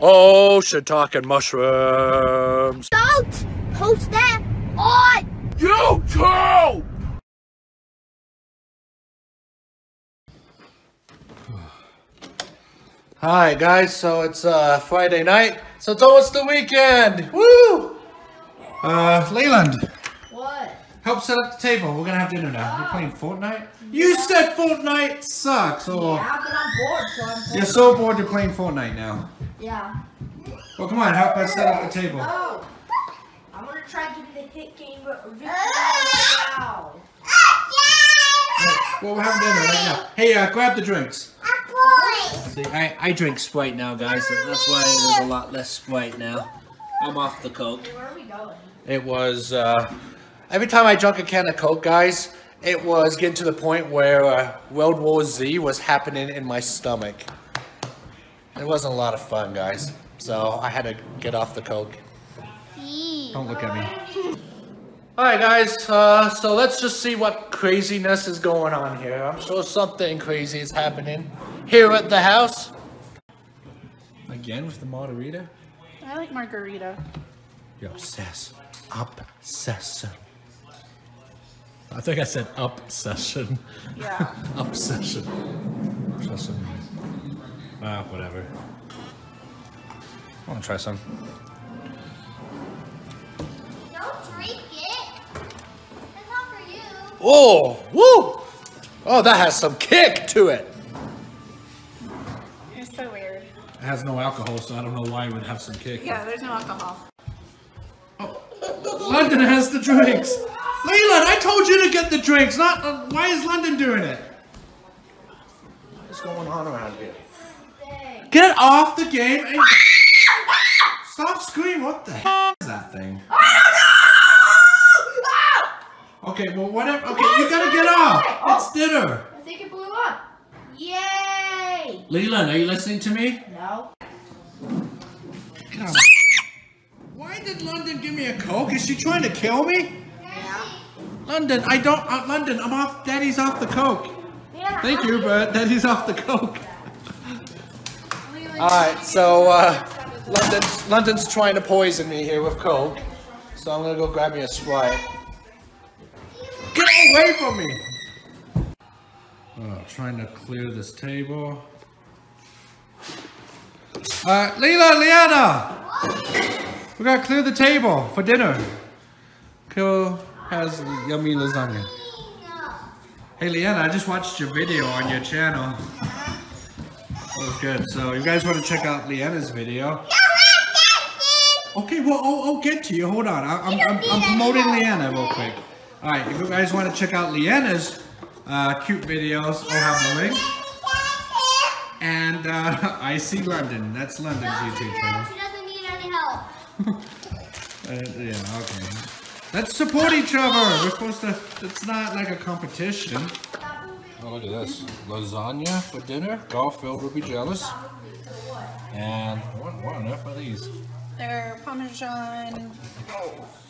Oh, shiitake mushrooms. Don't post that on YouTube! Hi guys, so it's Friday night, so it's almost the weekend! Woo! Leland! What? Help set up the table, we're gonna have dinner now. Oh. You're playing Fortnite? Yeah. You said Fortnite sucks! Or... yeah, but I'm bored, so I'm bored. You're so bored you're playing Fortnite now. Yeah. Well, come on, help us set up the table. Oh! I'm gonna try getting the hit game now. Well, we're having dinner right now. Hey, grab the drinks. See, I drink Sprite now, guys, so that's why there's a lot less Sprite now. I'm off the Coke. Where are we going? It was, every time I drank a can of Coke, guys, it was getting to the point where World War Z was happening in my stomach. It wasn't a lot of fun, guys, so I had to get off the Coke. Don't look at me. Alright, guys, so let's just see what craziness is going on here. I'm sure something crazy is happening. Here at the house. Again with the margarita? I like margarita. You're obsessed. Obsession. I think I said obsession. Yeah. Obsession. Obsession. Ah, whatever. I want to try some. Don't drink it. It's not for you. Oh, woo! Oh, that has some kick to it. It has no alcohol, so I don't know why it would have some kick. Yeah, there's no alcohol. Oh, London has the drinks! Leland, I told you to get the drinks, not... why is London doing it? What's going on around here? Get off the game and... stop screaming! What the heck is that thing? I don't know! Okay, well, whatever... okay, you gotta get off! Oh. It's dinner! I think it blew up. Yeah! Leland, are you listening to me? No. Why did London give me a Coke? Is she trying to kill me? Yeah. London, I don't... London, I'm off... Daddy's off the Coke. Yeah. Thank you, but Daddy's off the Coke. Alright, so, London's trying to poison me here with Coke. So I'm gonna go grab me a Sprite. Get away from me! Oh, trying to clear this table. Leila, Leanna! What? We gotta clear the table for dinner. Carole has yummy lasagna. Hey Leanna, I just watched your video on your channel. That was good. So you guys want to check out Leanna's video? Okay, well, I'll get to you. Hold on. I'm promoting Leanna real quick. All right, if you guys want to check out Leanna's cute videos, I'll have the link. And I see London. That's London's YouTube channel. She doesn't need any help. Yeah, okay. Let's support each other. We're supposed to. It's not like a competition. Oh, look at this. Lasagna for dinner. Garfield will be jealous. And what on earth are these? They're Parmesan rolls.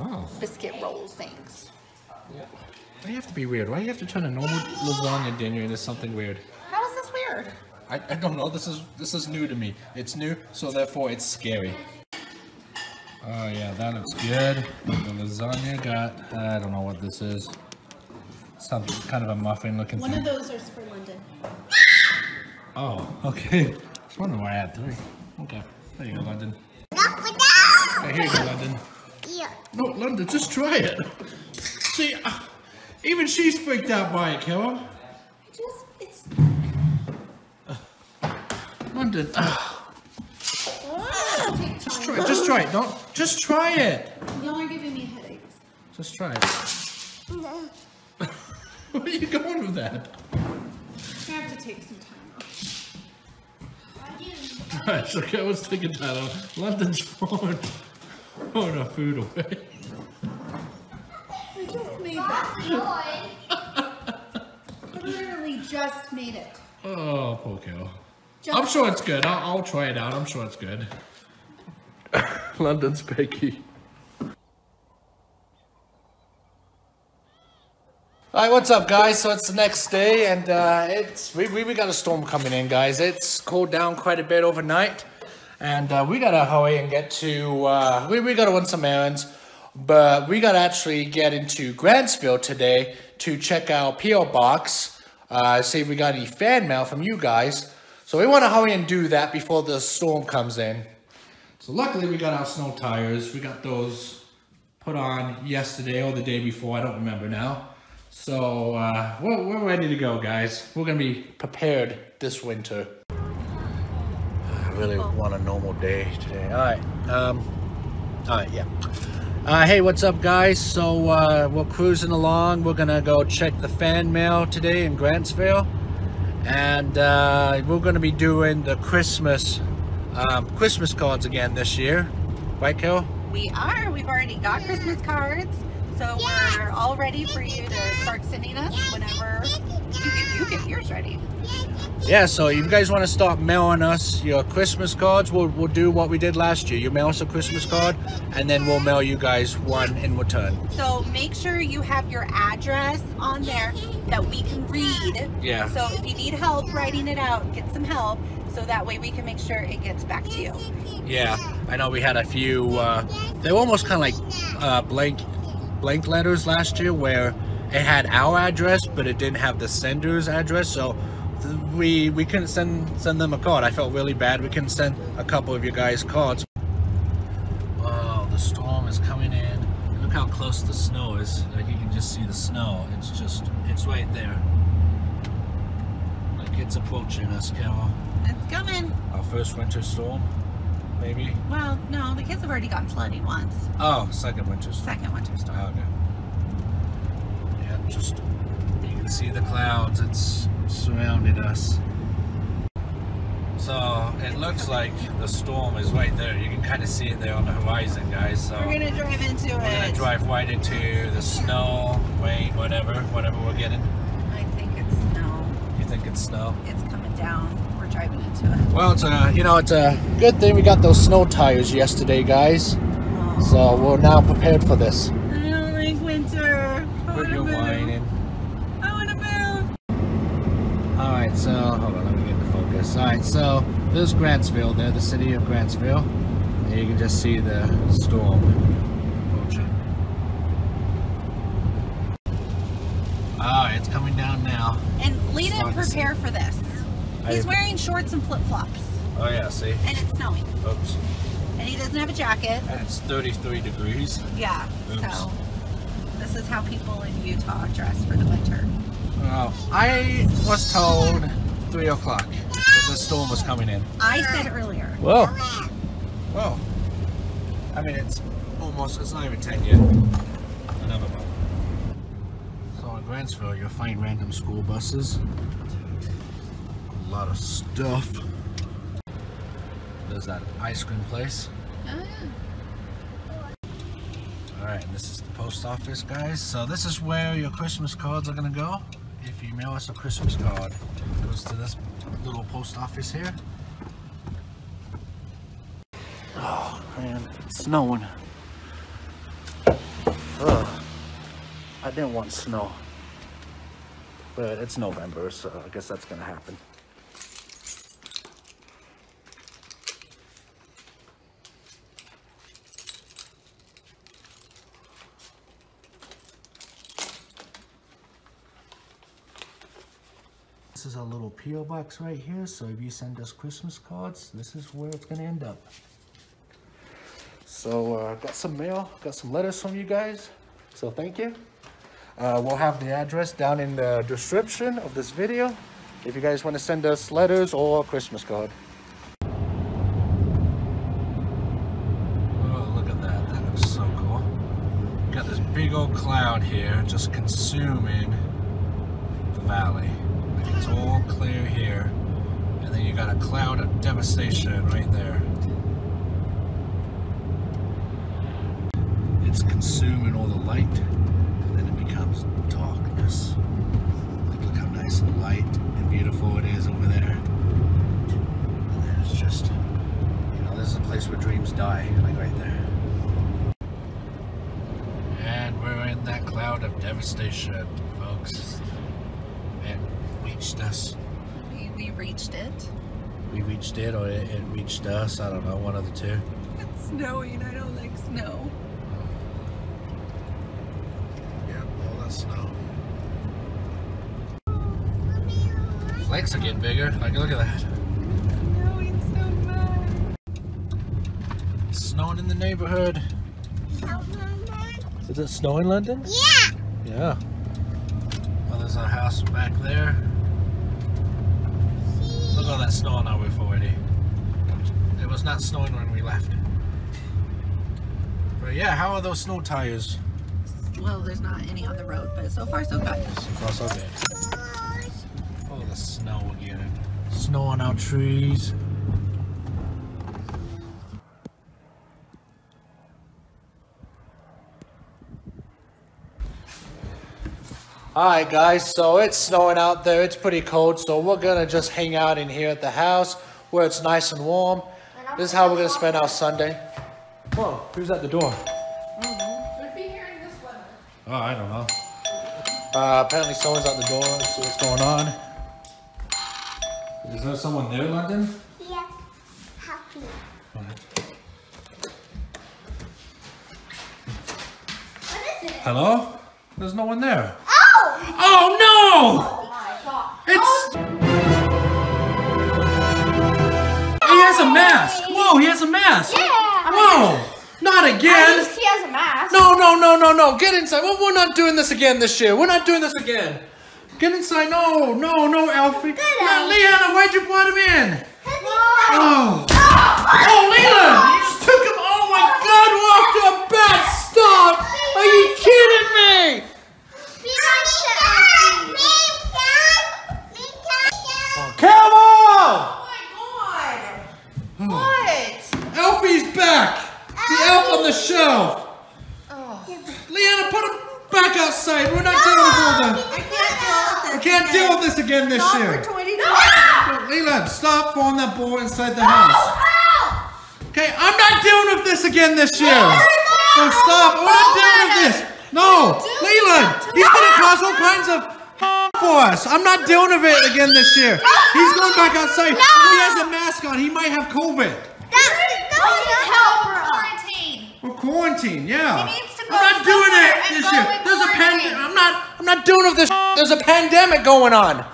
Oh. Biscuit roll things. Yeah. Why do you have to be weird? Why do you have to turn a normal lasagna dinner into something weird? I don't know, this is new to me. It's new, so therefore it's scary. Oh yeah, that looks good. The lasagna got, I don't know what this is. Some kind of a muffin looking thing. One of those are for London. Oh, okay. I was wondering why I had three. Okay, there you go, London. Okay, here you go, London. Yeah. No, London, just try it. See, even she's freaked out by it, Carole. London. Just try it. Don't just try it. Y'all are giving me headaches. Just try it. No. Where are you going with that? I have to take some time off. Alright, so I was taking time off. London's throwing our food away. I just made that. I literally just made it. Oh, poor girl. I'm sure it's good. I'll try it out. I'm sure it's good. London's picky. Alright, what's up, guys? So it's the next day, and we got a storm coming in, guys. It's cooled down quite a bit overnight. And we gotta hurry and get to, we gotta run some errands, but we gotta actually get into Grantsville today to check our P.O. box, see if we got any fan mail from you guys. So we wanna hurry and do that before the storm comes in. So luckily we got our snow tires. We got those put on yesterday or the day before, I don't remember now. So we're ready to go, guys. We're gonna be prepared this winter. Really want a normal day today. All right, yeah. Hey, what's up, guys? So we're cruising along. We're gonna go check the fan mail today in Grantsville, and we're gonna be doing the Christmas Christmas cards again this year, right, Carole? We are. We've already got Christmas cards, so yes, we're all ready for you to start sending us whenever you get yours ready. Yeah, so you guys want to start mailing us your Christmas cards, we'll do what we did last year. You mail us a Christmas card, and then we'll mail you guys one in return. So make sure you have your address on there that we can read. Yeah. So if you need help writing it out, get some help, so that way we can make sure it gets back to you. Yeah, I know we had a few, they were almost kind of like blank letters last year where it had our address, but it didn't have the sender's address, so we couldn't send them a card. I felt really bad. We couldn't send a couple of you guys cards. Oh, the storm is coming in. Look how close the snow is. Like, you can just see the snow. It's right there. Like, it's approaching us, Carole. It's coming. Our first winter storm, maybe? Well, no, the kids have already gotten flooding once. Oh, second winter storm. Second winter storm. Oh, okay. Yeah, just, you can see the clouds. It's surrounded us. So it looks like the storm is right there. You can kind of see it there on the horizon, guys. So we're gonna drive into it. We're gonna drive right into the snow, rain, whatever we're getting. I think it's snow. You think it's snow? It's coming down. We're driving into it. Well, it's a, you know, it's a good thing we got those snow tires yesterday, guys. Oh. So we're now prepared for this. I don't like winter. Put your wine in. Alright, so, hold on, let me get the focus. Alright, so, there's Grantsville there, the city of Grantsville. And you can just see the storm approaching. Alright, it's coming down now. And Leland, prepare for this. He's wearing shorts and flip-flops. Oh yeah, see? And it's snowing. Oops. And he doesn't have a jacket. And it's 33 degrees. Yeah, oops. So, this is how people in Utah dress for the winter. Well, I was told 3 o'clock that the storm was coming in. I said earlier. Whoa. Whoa. I mean, it's not even 10 yet. Another one. So in Grantsville, you'll find random school buses. A lot of stuff. There's that ice cream place. Oh, yeah. Alright, and this is the post office, guys. So this is where your Christmas cards are going to go. If you mail us a Christmas card, it goes to this little post office here. Oh, man, it's snowing. Ugh. I didn't want snow. But it's November, so I guess that's going to happen. This is our little P.O. box right here, so if you send us Christmas cards, this is where it's going to end up. So, got some mail, got some letters from you guys, so thank you. We'll have the address down in the description of this video, if you guys want to send us letters or a Christmas card. Oh, look at that, that looks so cool. We've got this big old cloud here, just consuming the valley. It's all clear here, and then you got a cloud of devastation right there. It's consuming all the light, and then it becomes darkness. Like, look how nice and light and beautiful it is over there. And then it's just, you know, this is a place where dreams die, like right there. And we're in that cloud of devastation, folks. Us. We reached it. we reached it, or it reached us. I don't know, one of the two. It's snowing. I don't like snow. Yeah, all that snow. Lakes are getting bigger. Like, look at that. It's snowing so much. It's snowing in the neighborhood. Is it snow in London? Yeah. Yeah. Well, there's a house back there. Look at all that snow on our roof already. It was not snowing when we left. But yeah, how are those snow tires? Well, there's not any on the road, but so far so good. Across our bed. The snow again. Snow on our trees. Alright guys, so it's snowing out there. It's pretty cold, so we're gonna just hang out in here at the house where it's nice and warm. This is how we're gonna spend our Sunday. Whoa, who's at the door? Mm-hmm. Should be here in this weather. Oh, I don't know. Apparently someone's at the door. Let's see what's going on. Is there someone there, London? Yeah, happy. Right. What is it? Hello? There's no one there. Oh! Oh no! Oh my God. It's... Oh. He has a mask! Whoa, he has a mask! Yeah! Whoa! Not again! At least he has a mask. No, no, no, no, no! Get inside! Well, we're not doing this again this year! We're not doing this again! Get inside! No, no, no, Alfie! No, Leanna, why'd you put him in? Oh! Oh, oh Leland! You just took him! Oh my God! Walked up back! Stop! Are you kidding me? Oh, Carole! Oh my God! What? Alfie's back! The elf on the shelf! Oh. Leanna, put him back outside! We're not dealing with all that! We can't deal with this again this year. No. Leland, stop throwing that ball inside the house. Okay, I'm not dealing with this again this year. So stop. I'm not dealing with this. No, Leland, he's going to cause all kinds of for us. I'm not dealing with it again this year. He's going back outside. He has a mask on. He might have COVID. We're quarantined, yeah. I'm not doing it this year. There's a pandemic. I'm not doing with this. There's a pandemic going on.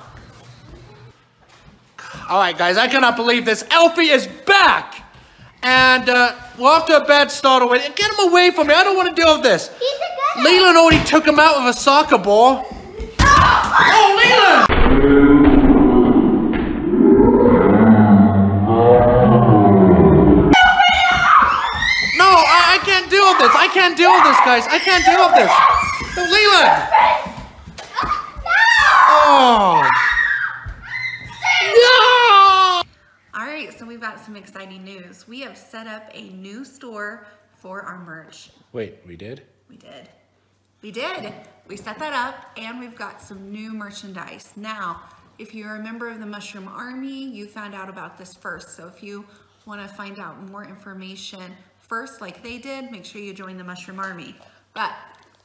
All right, guys, I cannot believe this. Alfie is back, and we're off to a bad start away. Get him away from me. I don't want to deal with this. Leland already took him out with a soccer ball. Oh, Leland! This. I can't deal with this, guys. I can't deal with this. No, Leland! Oh. No! All right, so we've got some exciting news. We have set up a new store for our merch. Wait, we did? We did. We did. We set that up, and we've got some new merchandise. Now, if you're a member of the Mushroom Army, you found out about this first. So if you want to find out more information first, like they did, make sure you join the Mushroom Army. But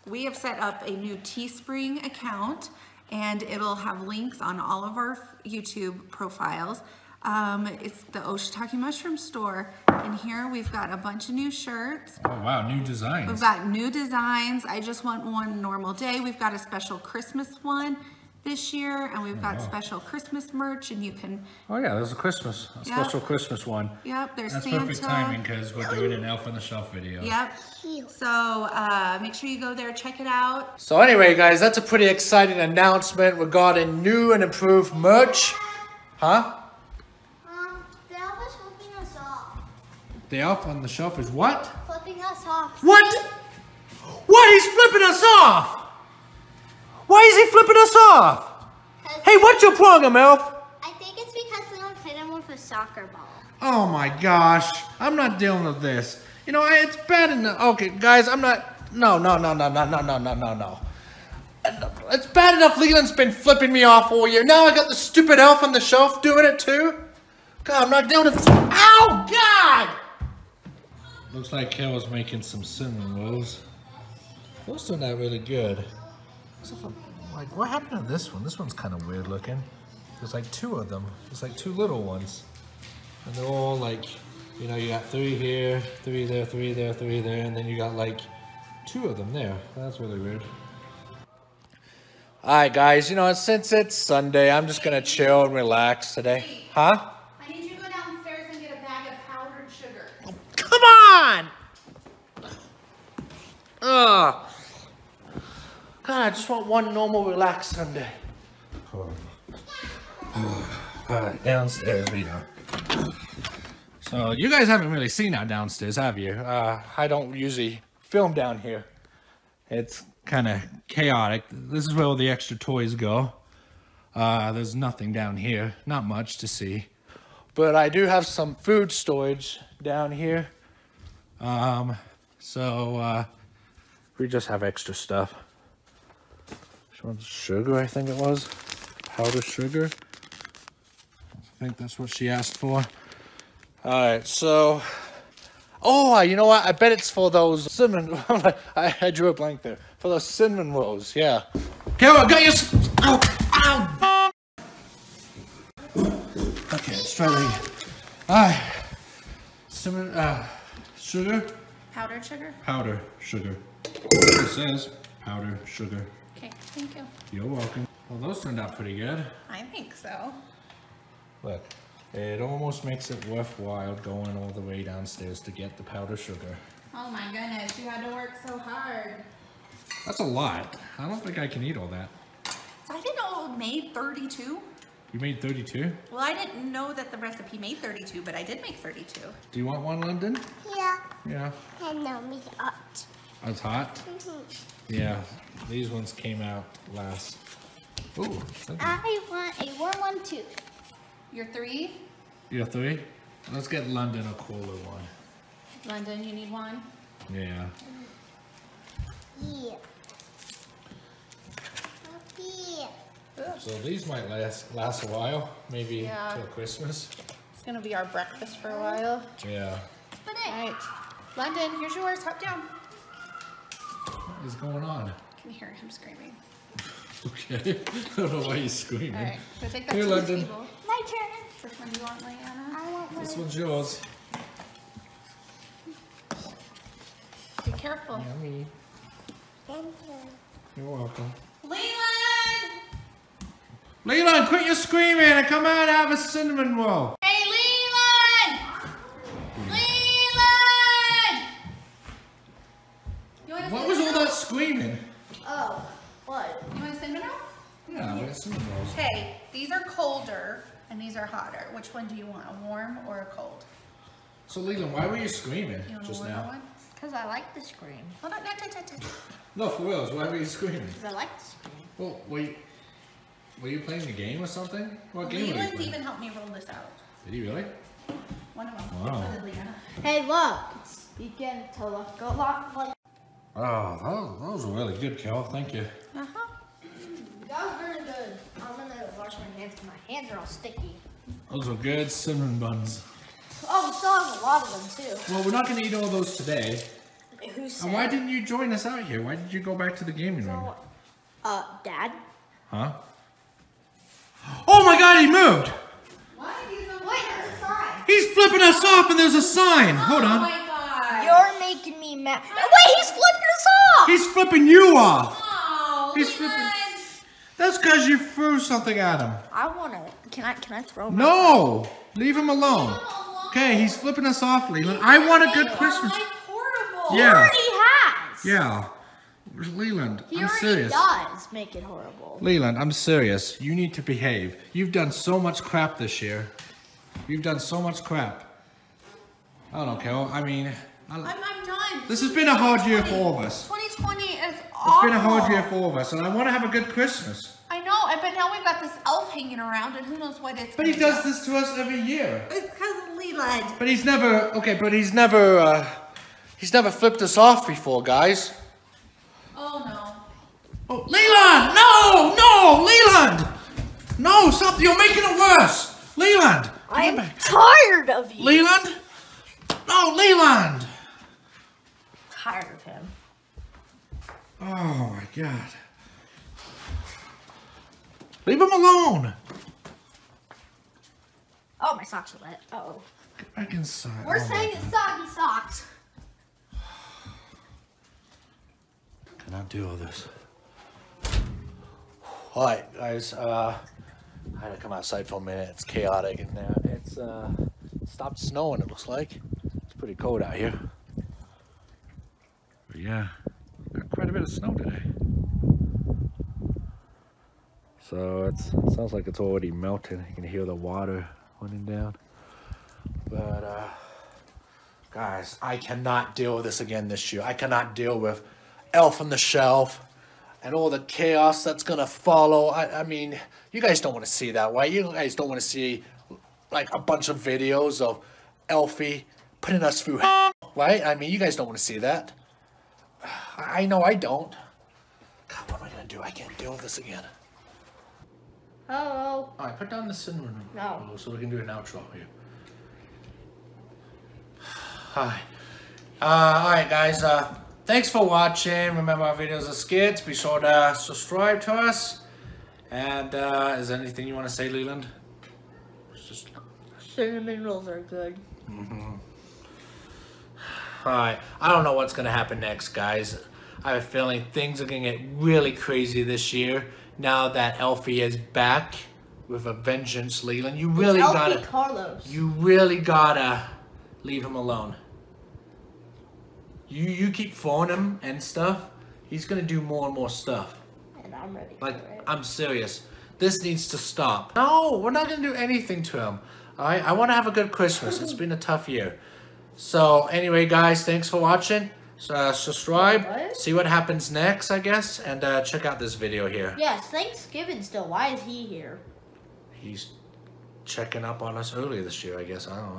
we have set up a new Teespring account, and it'll have links on all of our YouTube profiles. It's the Oh Shiitake Mushroom Store, and here we've got a bunch of new shirts. Oh wow, new designs. We've got new designs. I just want one normal day. We've got a special Christmas one this year, and we've got special Christmas merch, and you can... Oh yeah, there's a Christmas, a special Christmas one. Yep, there's Santa. That's perfect timing because we're doing an Elf on the Shelf video. Yep, so make sure you go there, check it out. So anyway guys, that's a pretty exciting announcement regarding new and improved merch. Huh? The Elf is flipping us off. The Elf on the Shelf is what? Flipping us off. What? What? He's flipping us off! Why is he flipping us off? Hey, what's your problem, Elf? I think it's because Leland played him with a soccer ball. Oh my gosh. I'm not dealing with this. You know, it's bad enough. Okay, guys, I'm not. No, no, no, no, no, no, no, no, no, no. It's bad enough Leland's been flipping me off all year. Now I got the stupid Elf on the Shelf doing it too. God, I'm not dealing with this. Ow, God! Looks like Carol's making some cinnamon rolls. Those are not really good. Except for, like, what happened to this one? This one's kind of weird looking. There's like two of them. There's like two little ones. and they're all like, you know, you got three here, three there, three there, three there, and then you got like two of them there. That's really weird. Alright guys, you know, since it's Sunday, I'm just gonna chill and relax today. Huh? I need you to go downstairs and get a bag of powdered sugar. Oh, come on! Ugh. God, I just want one normal, relaxed Sunday. Alright, downstairs we go. So, you guys haven't really seen our downstairs, have you? I don't usually film down here. It's kind of chaotic. This is where all the extra toys go. There's nothing down here. Not much to see. But I do have some food storage down here. We just have extra stuff. Sugar, I think it was. Powder sugar. I think that's what she asked for. Alright, so... Oh, you know what? I bet it's for those cinnamon... I drew a blank there. For those cinnamon rolls, yeah. Carole, got your... Ow! Ow! Okay, let's try that again. Alright. Cinnamon... sugar? Powdered sugar? Powder sugar. It says powder sugar. Okay, thank you. You're welcome. Well, those turned out pretty good. I think so. Look. It almost makes it worthwhile going all the way downstairs to get the powder sugar. Oh my goodness, you had to work so hard. That's a lot. I don't think I can eat all that. So I didn't know it made 32. You made 32? Well, I didn't know that the recipe made 32, but I did make 32. Do you want one, London? Yeah. Yeah. And no, it's hot. Oh, it's hot? Mm-hmm. Yeah. These ones came out last. Ooh. I want a warm one too. You're three? You're three? Let's get London a cooler one. London, you need one? Yeah. Yeah. So these might last a while, maybe till Christmas. It's gonna be our breakfast for a while. Yeah. All right, London, here's yours. Hop down. What is going on? I can hear him screaming. Okay. I don't know why he's screaming. All right, so take that to the table. My turn. Which one do you want, Leanna? I want one. This one's yours. Be careful. Yummy. Thank you. You're welcome. Leland! Leland, quit your screaming and come out and have a cinnamon roll. Hey, Leland! Leland! What was all that screaming? Oh, what? You want a cinnamon roll? Yeah, we got cinnamon rolls. Hey, these are colder. And these are hotter. Which one do you want, a warm or a cold? So Leland, why were you screaming just now? Because I like the scream. Hold on, no, for real, why were you screaming? Because I like the scream. Well, were you playing the game or something? What game were you playing? Leland even helped me roll this out. Did he really? One of them. Wow. Hey, look. It's begin to look. Go lock one. Oh, that was really good, Carole. Thank you. Uh-huh. That was very good. I'm gonna wash my hands because my hands are all sticky. Those were good cinnamon buns. Oh, we still have a lot of them too. Well, we're not gonna eat all those today. Who said? And why didn't you join us out here? Why did you go back to the gaming room? Dad. Huh? Oh my God, he moved! What? He's a wait, there's a sign. He's flipping us off and there's a sign. Hold on. Oh my God. You're making me mad. No, wait, he's flipping us off! He's flipping you off! Oh, he's flipping. That's because you threw something at him. I wanna. Can I throw him? No! Leave him alone. Okay, he's flipping us off, Leland. I want a good Christmas. Horrible. Yeah. He already has. Yeah. Leland, I'm serious. He already does make it horrible. Leland, I'm serious. You need to behave. You've done so much crap this year. You've done so much crap. I don't know, Carole. I mean, I'm done. This has been a hard year for all of us. 2020 is awful. It's been a hard year for all of us, and I want to have a good Christmas. I know, but now we've got this elf hanging around, and who knows what it's. But he does this to us every year. It's because of Leland. But he's never he's never flipped us off before, guys. Oh no! Oh, Leland! No, no, Leland! No, stop! You're making it worse, Leland. I'm tired of you, Leland. No, Leland. Tired of him. Oh my God. Leave him alone. Oh, my socks are wet. Uh oh. back inside. We're saying it's soggy socks. I cannot do all this. All right, guys. I had to come outside for a minute. It's chaotic in there. It's stopped snowing. It looks like it's pretty cold out here. But yeah, got quite a bit of snow today. So it sounds like it's already melting. You can hear the water running down. But guys, I cannot deal with this again this year. I cannot deal with Elf on the Shelf and all the chaos that's gonna follow. I mean, you guys don't want to see that, right? You guys don't want to see like a bunch of videos of Elfie putting us through hell, right? I mean, you guys don't want to see that. I know I don't. God, what am I gonna do? I can't deal with this again. Hello. All right, put down the cinnamon roll so we can do an outro here. Hi. All right, guys. Thanks for watching. Remember, our videos are skits. Be sure to subscribe to us. And is there anything you want to say, Leland? Just... cinnamon rolls are good. Mm-hmm. All right. I don't know what's gonna happen next, guys. I have a feeling things are gonna get really crazy this year. Now that Elfie is back with a vengeance, Leland, you really gotta leave him alone. You keep phoning him and stuff. He's gonna do more and more stuff. And I'm ready. Like for it. I'm serious. This needs to stop. No, we're not gonna do anything to him. All right, I want to have a good Christmas. It's been a tough year. So anyway, guys, thanks for watching. Subscribe, see what happens next, I guess, and check out this video here. Yes, Thanksgiving still. Why is he here? He's checking up on us earlier this year, I guess. I don't know.